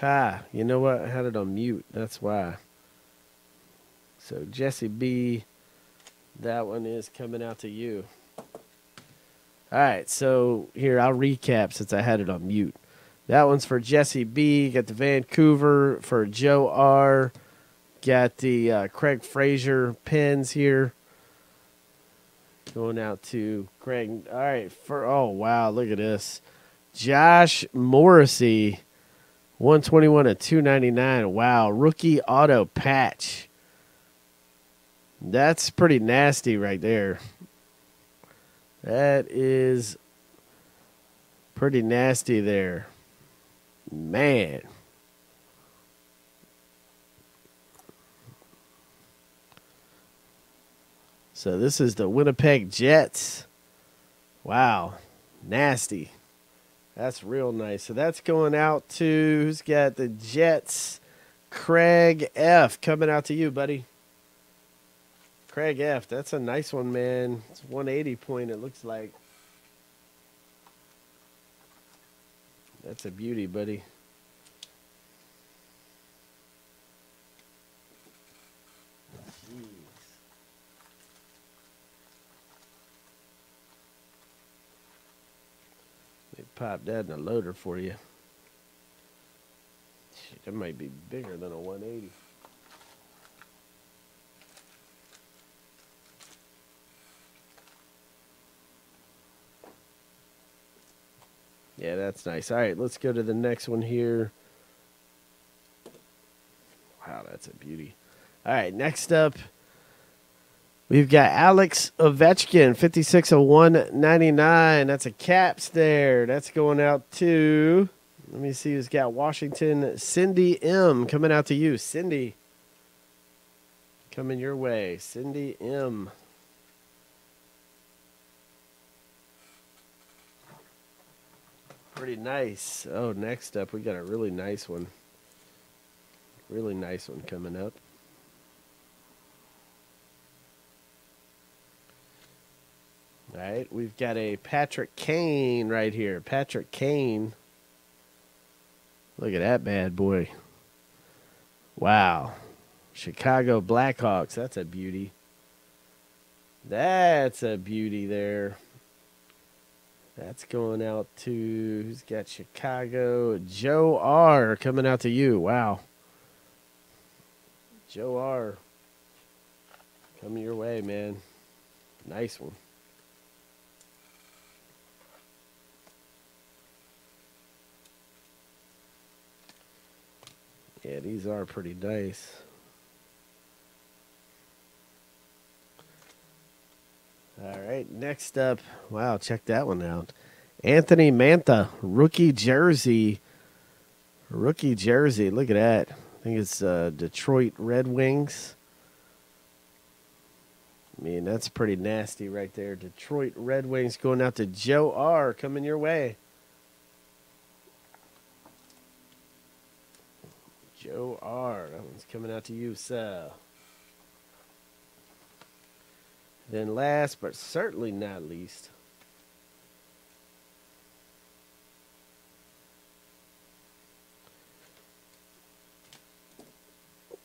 Ha, you know what? I had it on mute. That's why. So, Jesse B, that one is coming out to you. All right, so here, I'll recap since I had it on mute. That one's for Jesse B. Got the Vancouver for Joe R. Got the Craig Fraser pins here. Going out to Craig. All right, for, oh, wow, look at this. Josh Morrissey, 121/299. Wow, rookie auto patch. That's pretty nasty right there. That is pretty nasty there. Man. So this is the Winnipeg Jets. Wow. Nasty. That's real nice. So that's going out to, who's got the Jets? Craig F. Coming out to you, buddy. Craig F. That's a nice one, man. It's 180 point, it looks like. That's a beauty, buddy. Pop that in a loader for you. Shit, that might be bigger than a 180. Yeah, that's nice. All right, let's go to the next one here. Wow, that's a beauty. All right, next up, we've got Alex Ovechkin, 56/199. That's a caps there. That's going out to, let me see who's got Washington. Cindy M. Coming out to you. Cindy, coming your way. Cindy M. Pretty nice. Oh, next up, we got a really nice one. Really nice one coming up. All right, we've got a Patrick Kane right here. Patrick Kane. Look at that bad boy. Wow. Chicago Blackhawks. That's a beauty. That's a beauty there. That's going out to, who's got Chicago? Joe R. Coming out to you. Wow. Joe R. Coming your way, man. Nice one. Yeah, these are pretty nice. All right, next up. Wow, check that one out. Anthony Mantha, rookie jersey. Rookie jersey, look at that. I think it's Detroit Red Wings. I mean, that's pretty nasty right there. Detroit Red Wings going out to Joe R. Coming your way. Joe R. That one's coming out to you, sir. Then last, but certainly not least,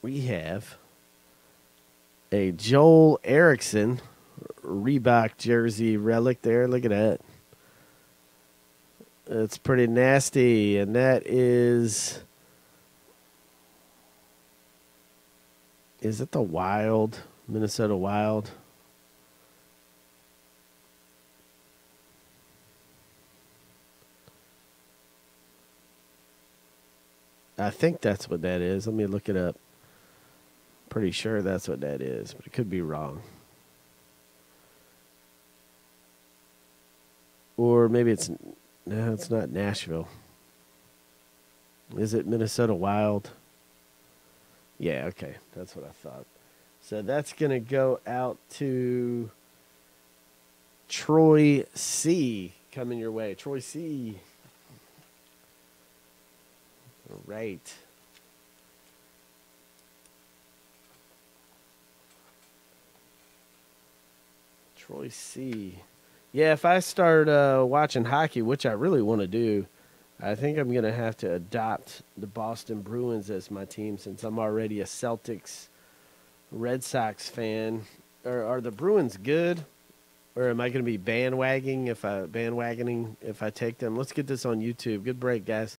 we have a Joel Eriksson Reebok jersey relic there. Look at that. It's pretty nasty, and that is... Is it the Wild? Minnesota Wild? I think that's what that is. Let me look it up. Pretty sure that's what that is, but it could be wrong. Or maybe it's... No, it's not Nashville. Is it Minnesota Wild? Yeah, okay. That's what I thought. So that's going to go out to Troy C. Coming your way. Troy C. All right. Troy C. Yeah, if I start watching hockey, which I really want to do, I think I'm going to have to adopt the Boston Bruins as my team since I'm already a Celtics, Red Sox fan. Are the Bruins good? Or am I going to be bandwagoning if I take them? Let's get this on YouTube. Good break, guys.